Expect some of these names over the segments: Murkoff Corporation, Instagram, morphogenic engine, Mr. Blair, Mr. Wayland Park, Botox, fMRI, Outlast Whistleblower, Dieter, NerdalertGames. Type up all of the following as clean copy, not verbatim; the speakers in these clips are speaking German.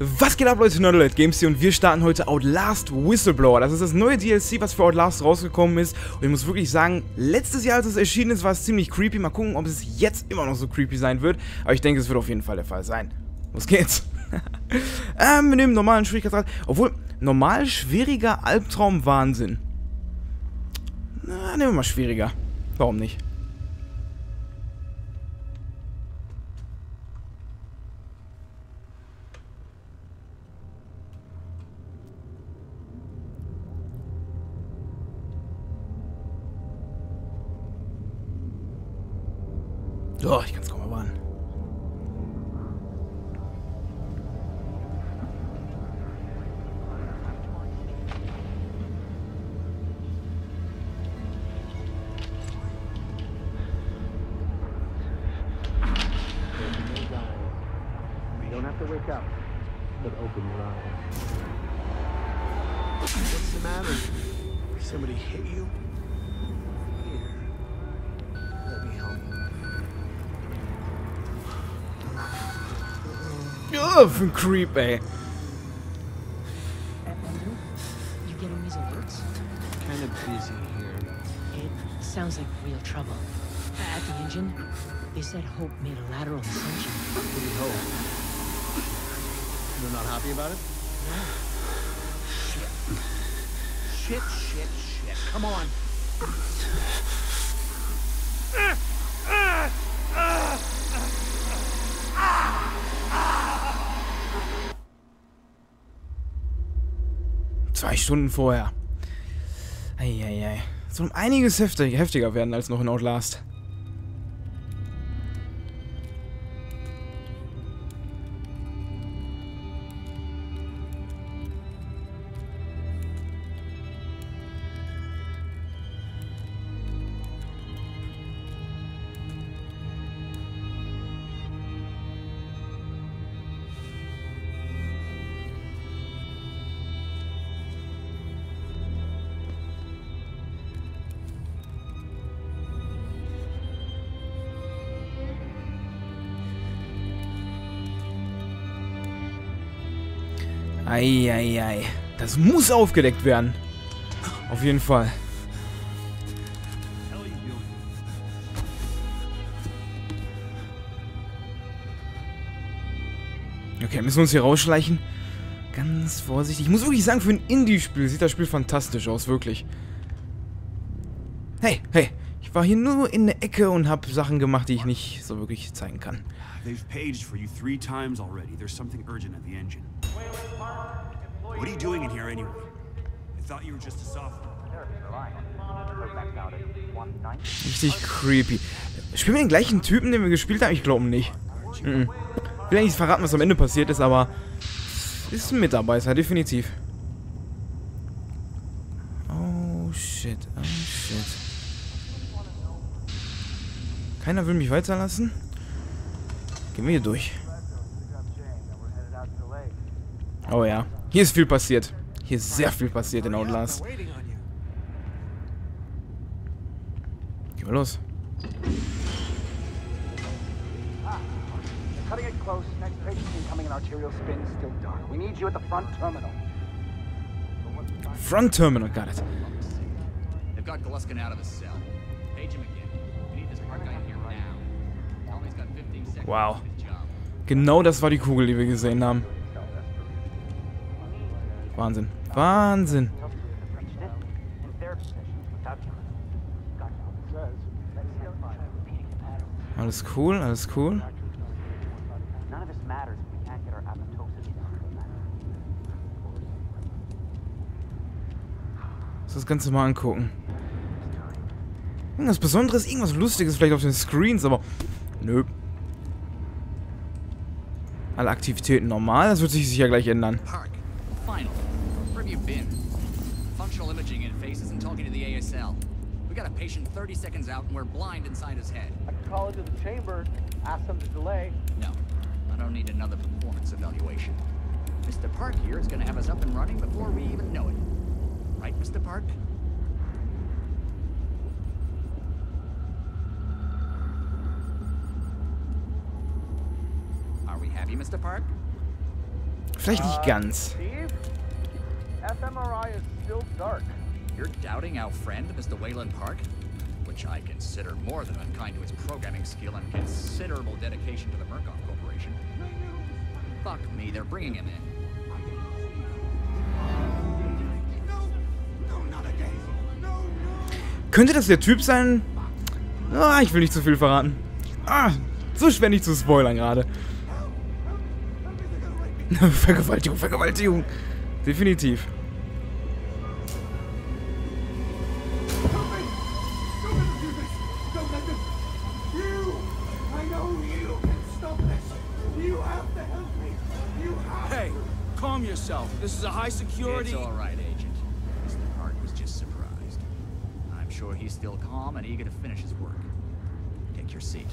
Was geht ab, Leute? NerdalertGames hier und wir starten heute Outlast Whistleblower. Das ist das neue DLC, was für Outlast rausgekommen ist. Und ich muss wirklich sagen, letztes Jahr, als es erschienen ist, war es ziemlich creepy. Mal gucken, ob es jetzt immer noch so creepy sein wird. Aber ich denke, es wird auf jeden Fall der Fall sein. Los geht's. Wir nehmen normalen Schwierigkeitsgrad. Obwohl, normal schwieriger Albtraum-Wahnsinn. Na, nehmen wir mal schwieriger. Warum nicht? Oh, ich kann es kaum erwarten. Für ein Creep, ey. Stunden vorher. Eieiei. Es soll um einiges heftiger werden als noch in Outlast. Eieiei, ei, ei. Das muss aufgedeckt werden. Auf jeden Fall. Okay, müssen wir uns hier rausschleichen. Ganz vorsichtig. Ich muss wirklich sagen, für ein Indie-Spiel sieht das Spiel fantastisch aus, wirklich. Hey, hey. Ich war hier nur in der Ecke und habe Sachen gemacht, die ich nicht so wirklich zeigen kann. They've paged for you 3 times already. There's something urgent at the engine. What are you doing in here anyway? I thought you were just a software. Richtig creepy. Spielen wir den gleichen Typen, den wir gespielt haben? Ich glaube nicht. Mhm. Ich will eigentlich verraten, was am Ende passiert ist, aber ist ein Mitarbeiter, definitiv. Oh shit, oh shit. Keiner will mich weiterlassen. Gehen wir hier durch. Oh ja. Hier ist viel passiert. Hier ist sehr viel passiert in Outlast. Gehen wir los. Front Terminal, got it. Wow. Genau das war die Kugel, die wir gesehen haben. Wahnsinn. Wahnsinn. Alles cool, alles cool. Lass das Ganze mal angucken. Irgendwas Besonderes, irgendwas Lustiges vielleicht auf den Screens, aber nö. Alle Aktivitäten normal, das wird sich sicher gleich ändern. Vielleicht nicht ganz. fMRI is still dark. You're doubting our friend, Mr. Wayland Park? Which I consider more than unkind to his programming skill and considerable dedication to the Murkoff Corporation. Fuck me, they're bringing him in. Könnte das der Typ sein? Ah, ich will nicht zu viel verraten. Ah, so schwer nicht zu spoilern gerade. Vergewaltigung, Vergewaltigung. Definitiv. Hey, calm yourself. This is a high security. It's all right, Agent. Mr. Park was just surprised. I'm sure he's still calm and eager to finish his work. Take your seat.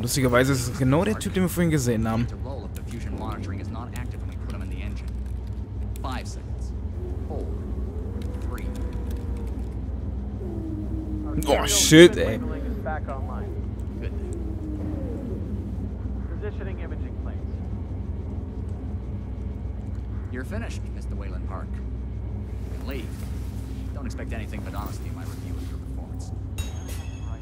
Lustigerweise ist es genau der Typ, den wir vorhin gesehen haben. Oh shit, ey. You're finished, Mr. Wayland Park. Leave. Don't expect anything but honesty in my review of your performance.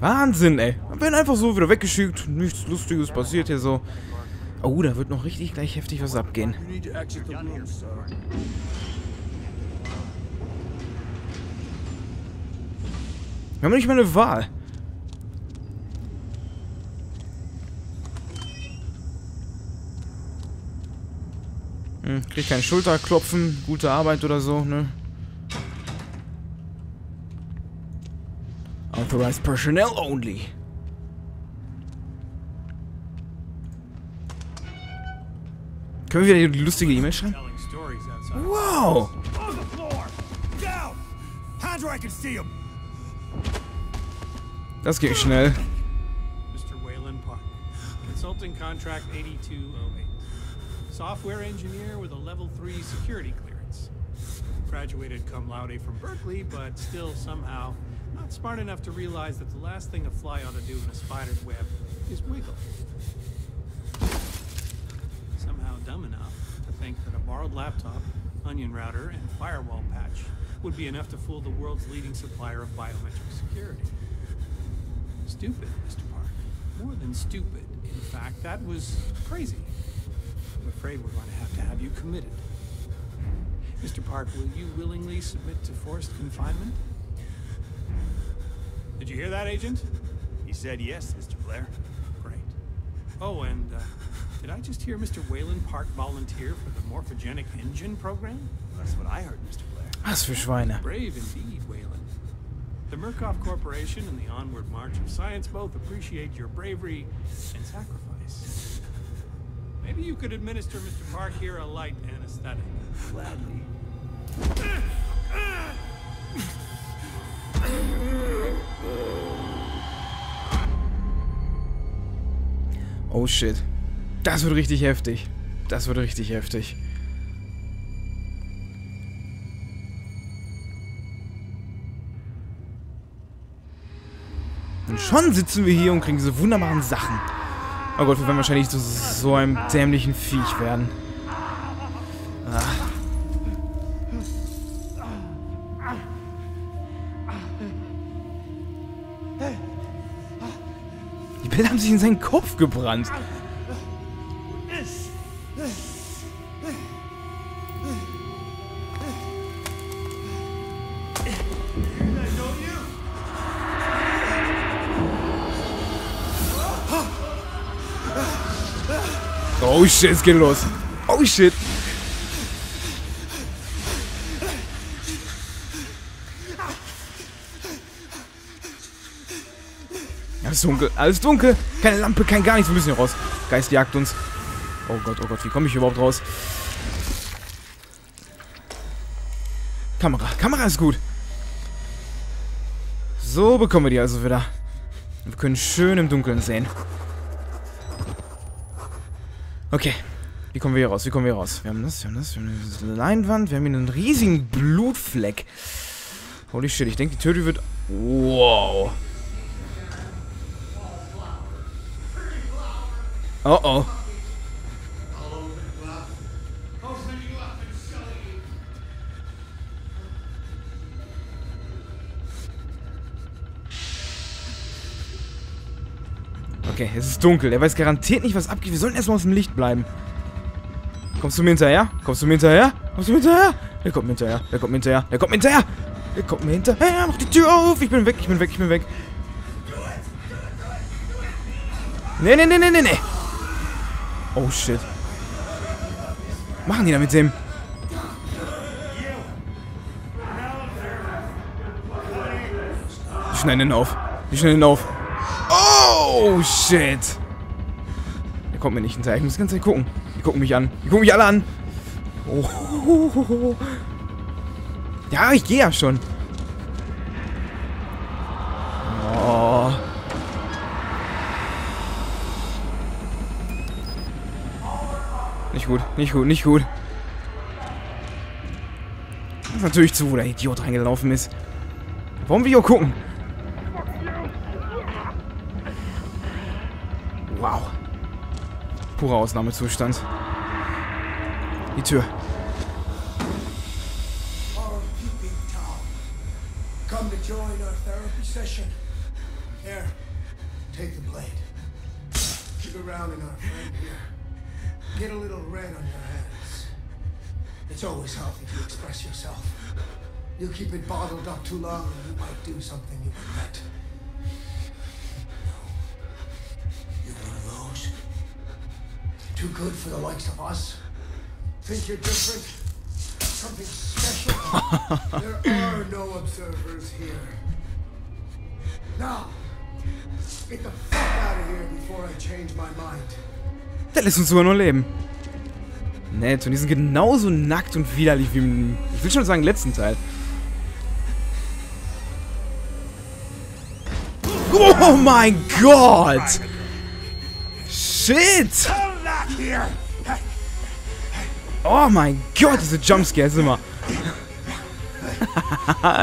Wahnsinn, ey. Wir werden einfach so wieder weggeschickt. Nichts Lustiges passiert hier so. Oh, da wird noch richtig gleich heftig was abgehen. Wir haben nicht mal eine Wahl. Hm, krieg kein Schulterklopfen, gute Arbeit oder so, ne? Authorized personnel only. Können wir wieder die lustige E-Mail schreiben? Wow! Das geht schnell. Mr. Wayland Park, Consulting Contract 8208. Software engineer with a level 3 security clearance. Graduated cum laude from Berkeley, but still somehow not smart enough to realize that the last thing a fly ought to do in a spider's web is wiggle. Somehow dumb enough to think that a borrowed laptop, onion router, and firewall patch would be enough to fool the world's leading supplier of biometric security. Stupid, Mr. Park. More than stupid. In fact, that was crazy. I'm afraid we're going to have you committed. Mr. Park, will you willingly submit to forced confinement? Did you hear that, Agent? He said yes, Mr. Blair. Great. Oh, and did I just hear Mr. Wayland Park volunteer for the morphogenic engine program? That's what I heard, Mr. Blair. Was für Schweine. Brave indeed, Wayland. The Murkoff Corporation and the onward march of science both appreciate your bravery and sacrifice. Maybe you could administer Mr. Park here a light anesthetic. Gladly. Oh shit. Das wird richtig heftig. Das wird richtig heftig. Und schon sitzen wir hier und kriegen diese wunderbaren Sachen. Oh Gott, wir werden wahrscheinlich zu so einem dämlichen Viech werden. Ah. Die Bilder haben sich in seinen Kopf gebrannt. Oh shit, es geht los. Oh shit. Alles dunkel, alles dunkel. Keine Lampe, kein gar nichts. Wir müssen hier raus. Geist jagt uns. Oh Gott, wie komme ich überhaupt raus? Kamera, Kamera ist gut. So bekommen wir die also wieder. Wir können schön im Dunkeln sehen. Okay, wie kommen wir hier raus? Wie kommen wir hier raus? Wir haben das, wir haben eine Leinwand, wir haben hier einen riesigen Blutfleck. Holy shit, ich denke, die Tür wird... Wow. Oh oh. Okay, es ist dunkel. Er weiß garantiert nicht, was abgeht. Wir sollten erstmal aus dem Licht bleiben. Kommst du mir hinterher? Kommst du mir hinterher? Kommst du mir hinterher? Er kommt mir hinterher. Er kommt mir hinterher. Er kommt mir hinterher. Er kommt mir hinterher. Mach die Tür auf. Ich bin weg. Ich bin weg. Ich bin weg. Nee, nee, nee, nee, nee, nee. Oh, shit. Was machen die da mit dem? Die schneiden ihn auf. Die schneiden ihn auf. Oh, shit. Der kommt mir nicht hinterher. Ich muss die ganze Zeit gucken. Die gucken mich an. Die gucken mich alle an. Oh. Ja, ich gehe ja schon. Oh. Nicht gut, nicht gut, nicht gut. Das ist natürlich zu, wo der Idiot reingelaufen ist. Warum will ich auch gucken? Wow. Purer Ausnahmezustand. Die Tür. Get a little red on your hands. It's always healthy to express yourself. You keep it bottled up too long, and you might do something you regret. No. You're one of those. Too good for the likes of us. Think you're different? Something special? There are no observers here. Now, get the fuck out of here before I change my mind. Der lässt uns sogar nur leben. Nett, und die sind genauso nackt und widerlich wie im, ich will schon sagen, letzten Teil. Oh mein Gott! Shit! Oh mein Gott, diese Jumpscares immer.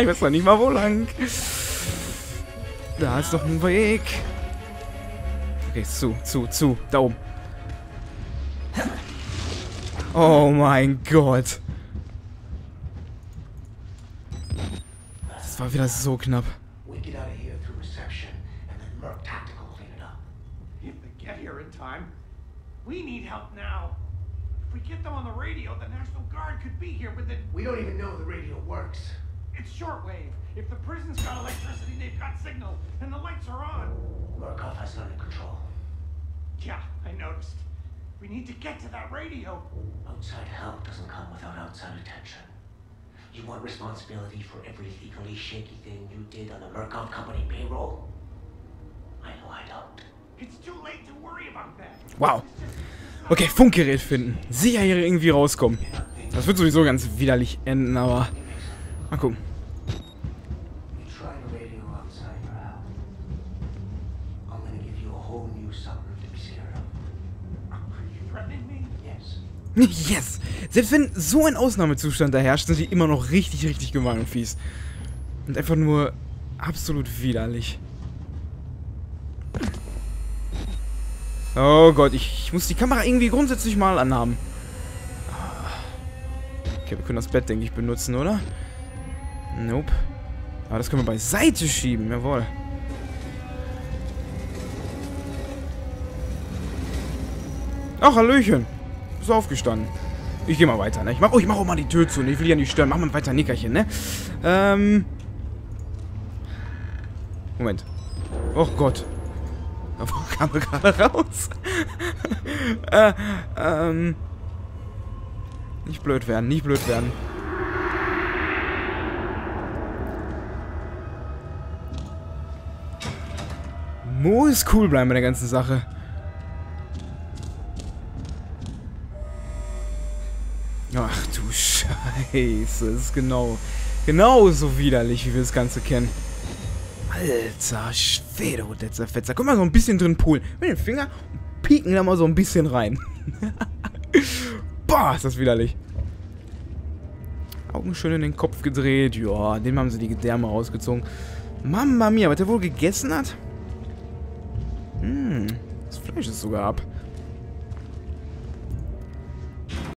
Ich weiß noch nicht mal, wo lang. Da ist doch ein Weg. Okay, zu. Da oben. Oh mein Gott. Das war wieder so knapp. We get out of here through reception and then Merc Tactical clean it up. If they get here in time, we need help now. If we get them on the radio, the National Guard could be here, but then we don't even know the radio works. It's shortwave. If the prison's got electricity, they've got signal, and the lights are on. Murkoff has it under control. Yeah, I noticed. We need to get to that radio. Outside help doesn't come without outside attention. You want responsibility for every legally shaky thing you did on the Murkoff Company payroll? I know I don't. It's too late to worry about that. Wow. Okay, Funkgerät finden. Sicher hier irgendwie rauskommen. Das wird sowieso ganz widerlich enden, aber mal gucken. Yes! Selbst wenn so ein Ausnahmezustand da herrscht, sind die immer noch richtig, richtig gemein und fies. Und einfach nur absolut widerlich. Oh Gott, ich muss die Kamera irgendwie grundsätzlich mal anhaben. Okay, wir können das Bett, denke ich, benutzen, oder? Nope. Aber das können wir beiseite schieben, jawohl. Ach, Hallöchen. Aufgestanden. Ich gehe mal weiter, ne? Ich mach auch mal die Tür zu, ne? Ich will ja nicht stören. Mach mal weiter, Nickerchen, ne? Moment. Oh Gott. Da kam er gerade raus. Nicht blöd werden, nicht blöd werden. Muss cool bleiben bei der ganzen Sache. Ach du Scheiße, das ist genauso widerlich, wie wir das Ganze kennen. Alter Schwede, und letzter Fetzer. Guck mal, so ein bisschen drin poolen. Mit dem Finger und pieken da mal so ein bisschen rein. Boah, ist das widerlich. Augen schön in den Kopf gedreht. Ja, dem haben sie die Gedärme rausgezogen. Mama mia, was der wohl gegessen hat? Das Fleisch ist sogar ab.